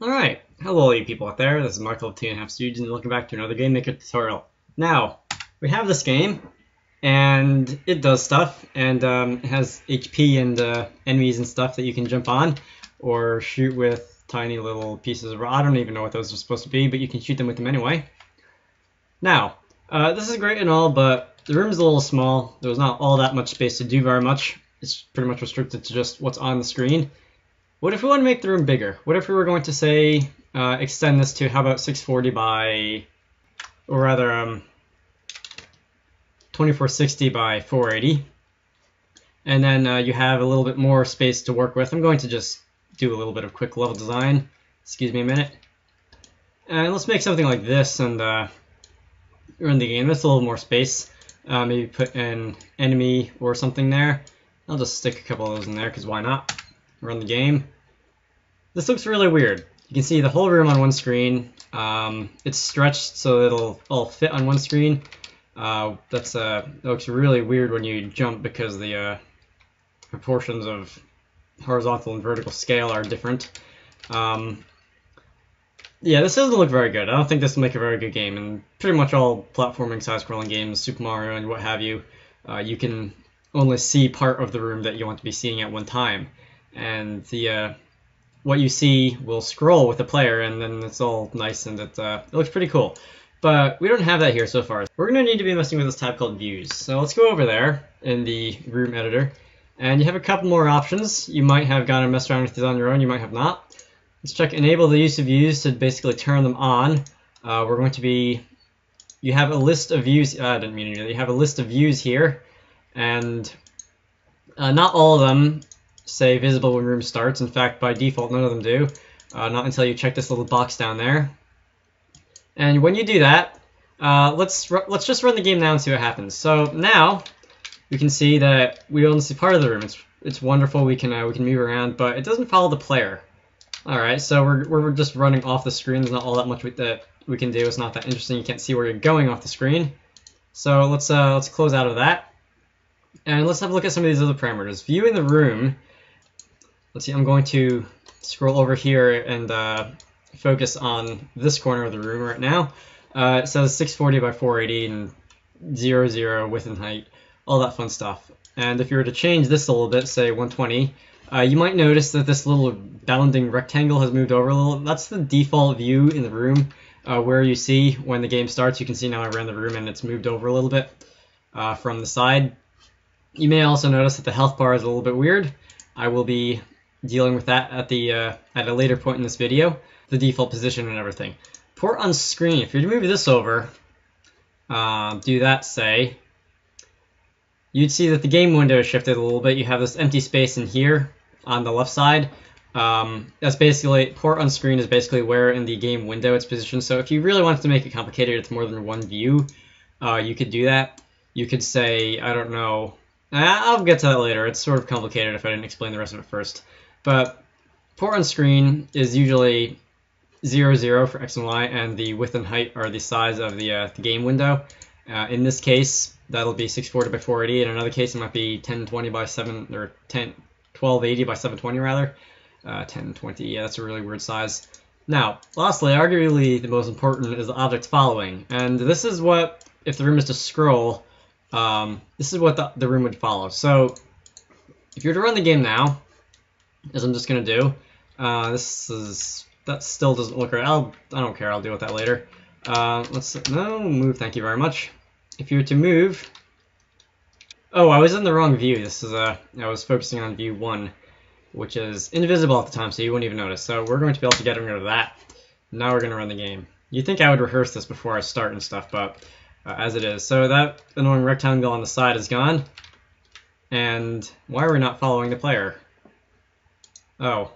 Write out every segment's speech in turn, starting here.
Alright, hello you people out there, this is Michael of TNF Studios and welcome back to another Game Maker tutorial. Now, we have this game, and it does stuff, and it has HP and enemies and stuff that you can jump on, or shoot with tiny little pieces of I don't even know what those are supposed to be, but you can shoot them with them anyway. Now, this is great and all, but the room is a little small, there's not all that much space to do very much, it's pretty much restricted to just what's on the screen. What if we want to make the room bigger? What if we were going to say, extend this to, how about 640 by, or rather, 2460 by 480. And then you have a little bit more space to work with. I'm going to just do a little bit of quick level design. Excuse me a minute. And let's make something like this and run the game. That's a little more space. Maybe put an enemy or something there. I'll just stick a couple of those in there because why not? Run the game. This looks really weird. You can see the whole room on one screen. It's stretched so it'll all fit on one screen. That looks really weird when you jump because the proportions of horizontal and vertical scale are different. Yeah, this doesn't look very good. I don't think this will make a very good game. And pretty much all platforming, side-scrolling games, Super Mario and what have you, you can only see part of the room that you want to be seeing at one time. And the what you see will scroll with the player, and then it's all nice and it looks pretty cool. But we don't have that here so far. We're going to need to be messing with this tab called Views. So let's go over there in the Room Editor, and you have a couple more options. You might have gone and messed around with these on your own, you might have not. Let's check Enable the use of views to basically turn them on. We're going to be... You have a list of views... I didn't mean to do that. You have a list of views here, and not all of them say visible when room starts. In fact, by default, none of them do. Not until you check this little box down there. And when you do that, let's just run the game now and see what happens. So now we can see that we only see part of the room. It's wonderful. We can move around, but it doesn't follow the player. All right, so we're just running off the screen. There's not all that much that we can do. It's not that interesting. You can't see where you're going off the screen. So let's close out of that, and let's have a look at some of these other parameters. Viewing the room. Let's see, I'm going to scroll over here and focus on this corner of the room right now. It says 640 by 480 and 00 width and height, all that fun stuff. And if you were to change this a little bit, say 120, you might notice that this little bounding rectangle has moved over a little. That's the default view in the room where you see when the game starts. You can see now I ran the room and it's moved over a little bit from the side. You may also notice that the health bar is a little bit weird. I will be dealing with that at a later point in this video, the default position and everything. Port on screen, if you're to move this over, do that say, you'd see that the game window shifted a little bit. You have this empty space in here on the left side. That's basically, port on screen is basically where in the game window it's positioned. So if you really wanted to make it complicated, it's more than one view, you could do that. You could say, I don't know, I'll get to that later. It's sort of complicated if I didn't explain the rest of it first. But port on screen is usually 00 for X and Y, and the width and height are the size of the game window. In this case, that'll be 640 by 480. In another case, it might be 1020 by 7, or 1280 by 720 rather. 1020, yeah, that's a really weird size. Now, lastly, arguably the most important is the object following. And this is what, if the room is to scroll, this is what the room would follow. So if you were to run the game now, as I'm just going to do, that still doesn't look right. I don't care, I'll deal with that later. Move, thank you very much. If you were to move, oh, I was in the wrong view. This is I was focusing on view 1, which is invisible at the time, so you wouldn't even notice. So we're going to be able to get rid of that. Now we're going to run the game. You'd think I would rehearse this before I start and stuff, but as it is. So that annoying rectangle on the side is gone. And why are we not following the player? Oh,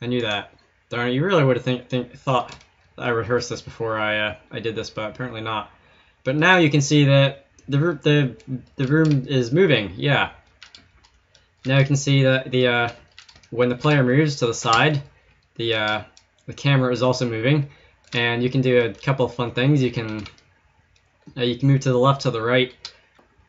I knew that. Darn it, you really would have thought that I rehearsed this before I did this, but apparently not. But now you can see that the room is moving, yeah. Now you can see that the when the player moves to the side, the camera is also moving, and you can do a couple of fun things. You can move to the left, to the right.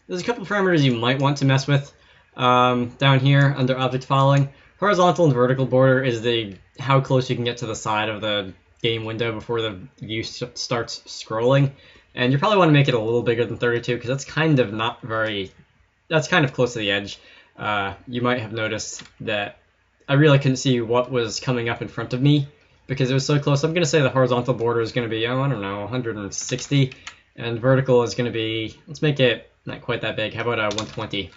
There's a couple parameters you might want to mess with down here under object following. Horizontal and vertical border is the how close you can get to the side of the game window before the view starts scrolling. And you probably want to make it a little bigger than 32 because that's kind of not very... That's kind of close to the edge. You might have noticed that I really couldn't see what was coming up in front of me because it was so close. I'm going to say the horizontal border is going to be, oh, I don't know, 160. And vertical is going to be, let's make it not quite that big. How about 120?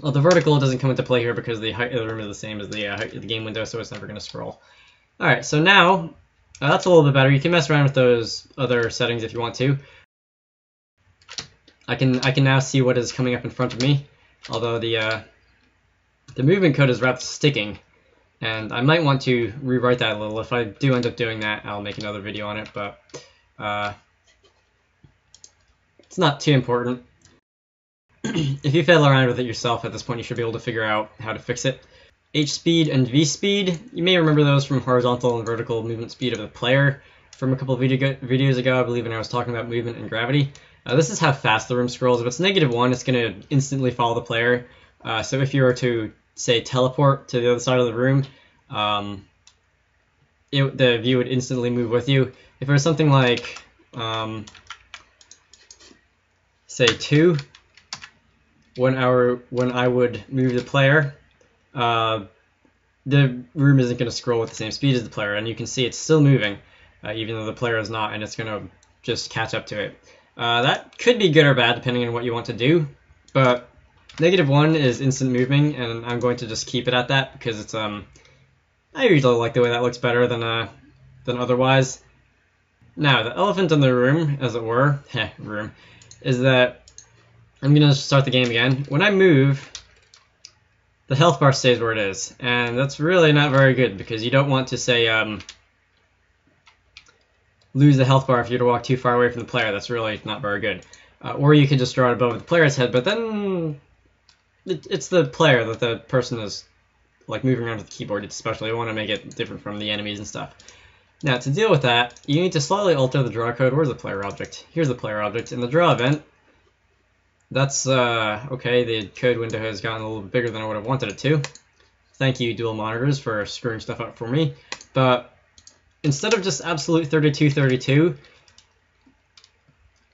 Well, the vertical doesn't come into play here because the height of the room is the same as the height of the game window, so it's never going to scroll. All right, so now that's a little bit better. You can mess around with those other settings if you want to. I can now see what is coming up in front of me, although the movement code is rather sticking, and I might want to rewrite that a little. If I do end up doing that, I'll make another video on it, but it's not too important. If you fiddle around with it yourself at this point, you should be able to figure out how to fix it. H speed and V speed, you may remember those from horizontal and vertical movement speed of the player from a couple of videos ago, I believe, when I was talking about movement and gravity. This is how fast the room scrolls. If it's -1, it's going to instantly follow the player. So if you were to, say, teleport to the other side of the room, the view would instantly move with you. If it was something like, say, 2, when I would move the player, the room isn't going to scroll with the same speed as the player, and you can see it's still moving, even though the player is not, and it's going to just catch up to it. That could be good or bad depending on what you want to do, but -1 is instant moving, and I'm going to just keep it at that because it's I usually like the way that looks better than otherwise. Now the elephant in the room, as it were, is that I'm gonna start the game again. When I move, the health bar stays where it is, and that's really not very good because you don't want to say lose the health bar if you were to walk too far away from the player. That's really not very good. Or you can just draw it above the player's head, but then it's the player that the person is like moving around with the keyboard. Especially, you want to make it different from the enemies and stuff. Now, to deal with that, you need to slightly alter the draw code. Where's the player object? Here's the player object. In the draw event, that's okay. The code window has gotten a little bigger than I would have wanted it to. Thank you, dual monitors, for screwing stuff up for me. But instead of just absolute 32-32,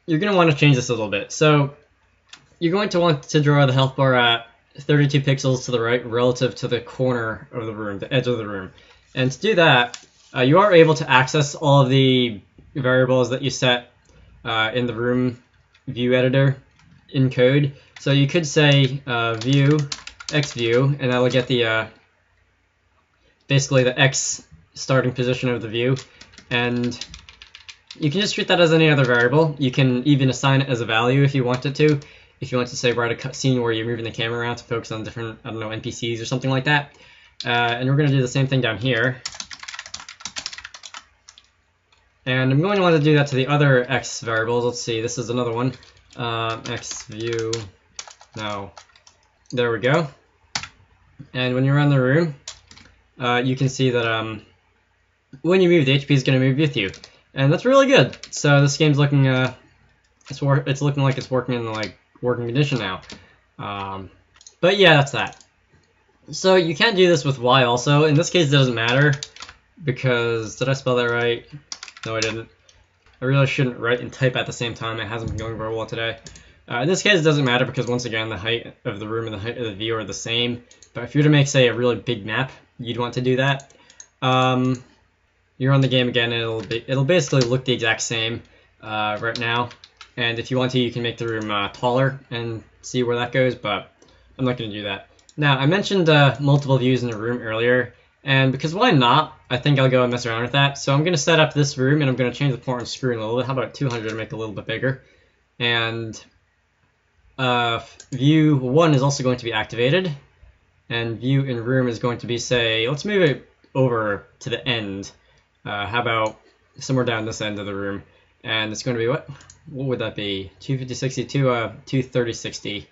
you're going to want to change this a little bit. So you're going to want to draw the health bar at 32 pixels to the right relative to the corner of the room, the edge of the room. And to do that, you are able to access all of the variables that you set in the room view editor in code. So you could say view xView, and that'll get the basically the x starting position of the view, and you can just treat that as any other variable. You can even assign it as a value if you want it to. If you want to, say, write a cutscene where you're moving the camera around to focus on different, I don't know, NPCs or something like that. And we're going to do the same thing down here. And I'm going to want to do that to the other x variables. Let's see, this is another one. X view. No. There we go. And when you're in the room, you can see that when you move, the HP is going to move with you, and that's really good. So this game's looking it's looking like it's working in the working condition now. But yeah, that's that. So you can do this with Y also. In this case, it doesn't matter because did I spell that right? No, I didn't. I really shouldn't write and type at the same time. It hasn't been going very well today. In this case, it doesn't matter because once again, the height of the room and the height of the view are the same. But if you were to make, say, a really big map, you'd want to do that. You're on the game again, and it'll basically look the exact same right now. And if you want to, you can make the room taller and see where that goes, but I'm not going to do that. Now, I mentioned multiple views in a room earlier, and because why not, I think I'll go and mess around with that. So I'm going to set up this room, and I'm going to change the port on screen a little bit. How about 200 to make it a little bit bigger? And view 1 is also going to be activated. And view in room is going to be, say, let's move it over to the end. How about somewhere down this end of the room? And it's going to be what would that be? 25060 to 23060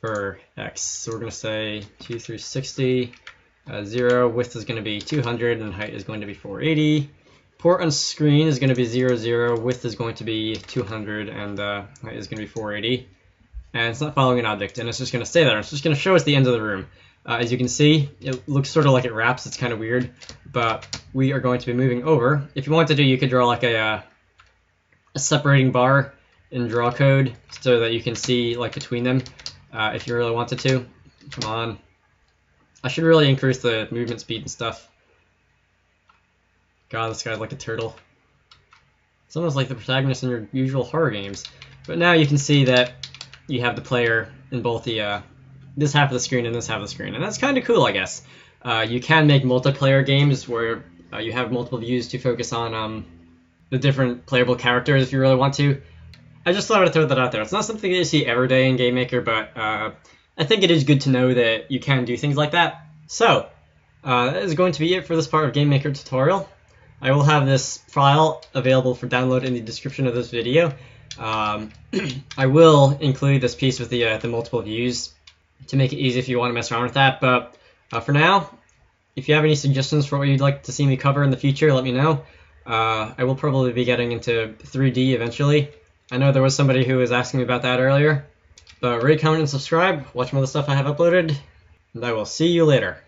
for X. So we're going to say 2360, 0, width is going to be 200, and height is going to be 480. Port on screen is going to be 00, width is going to be 200, and height is going to be 480. And it's not following an object, and it's just going to stay there. It's just going to show us the end of the room. As you can see, it looks sort of like it wraps. It's kind of weird, but we are going to be moving over. If you want to do, you could draw like a separating bar in draw code so that you can see like between them if you really wanted to. Come on. I should really increase the movement speed and stuff. God, this guy's like a turtle. It's almost like the protagonist in your usual horror games. But now you can see that you have the player in both the this half of the screen and this half of the screen, and that's kind of cool, I guess. You can make multiplayer games where you have multiple views to focus on the different playable characters if you really want to. I just thought I'd throw that out there. It's not something that you see every day in Game Maker, but I think it is good to know that you can do things like that. So that is going to be it for this part of Game Maker tutorial. I will have this file available for download in the description of this video. I will include this piece with the multiple views to make it easy if you want to mess around with that. But for now, if you have any suggestions for what you'd like to see me cover in the future, let me know. I will probably be getting into 3D eventually. I know there was somebody who was asking me about that earlier. But rate, comment, and subscribe. Watch more of the stuff I have uploaded. And I will see you later.